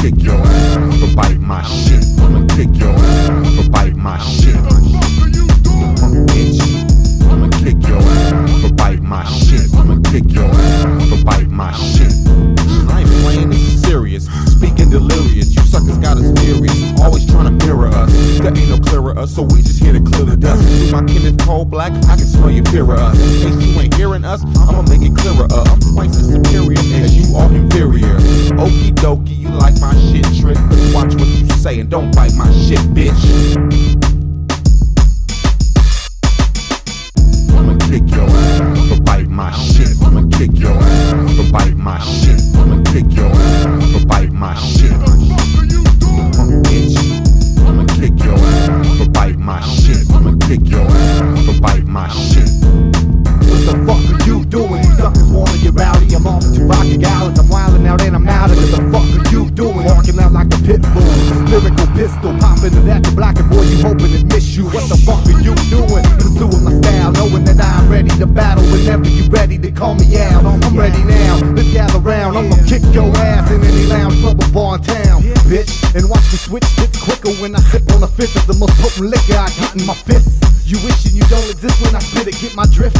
kick your ass for biting my shit. I'ma kick your ass for biting my shit. I'ma kick your ass for biting my shit. I'ma kick your ass for biting my shit. I ain't playing, this is serious. Speaking delirious, you suckers got us furious. Always trying to mirror us. There ain't no clearer us, so we just here to clear the dust. With my kin is cold black, I can smell you fear of us. In case you ain't hearing us, I'ma make it clearer up. I'm twice as superior as you are inferior. Okie dokie, you like my shit trick, but watch what you say and don't bite my shit, bitch. I'ma kick your ass for bite my shit. I'ma kick your ass for bite my shit. I'ma kick your ass for bite my shit. I'ma kick your ass for bite my shit. I'ma kick your ass for bite my shit. What the fuck are you doing? You suckers wanna get rowdy. I'm off to Rocky Gallons. I'm wildin' out and I'm out of it. What the fuck are you doing? Barking out like a pit bull. Lyrical pistol popping and at the block and boy, you hoping it miss you. What the fuck are you doing? Pursuing my style, knowing that I'm ready to battle. Whenever you ready to call me out, I'm ready now. Let's gather round. I'ma kick your ass in any lounge, club or bar in town, bitch. And watch me switch it quicker when I sip on a fifth of the most potent liquor I got in my fist. You wishing you don't exist when I spit it, get my drift.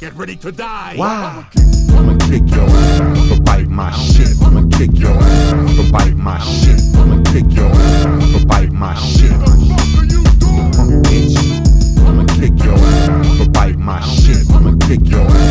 Get ready to die. Wow. I'ma kick your ass for bite my shit. I'ma kick your ass for bite my shit. I'ma kick your ass for bite my shit. I'ma kick your ass for bite my shit. I'ma kick your ass.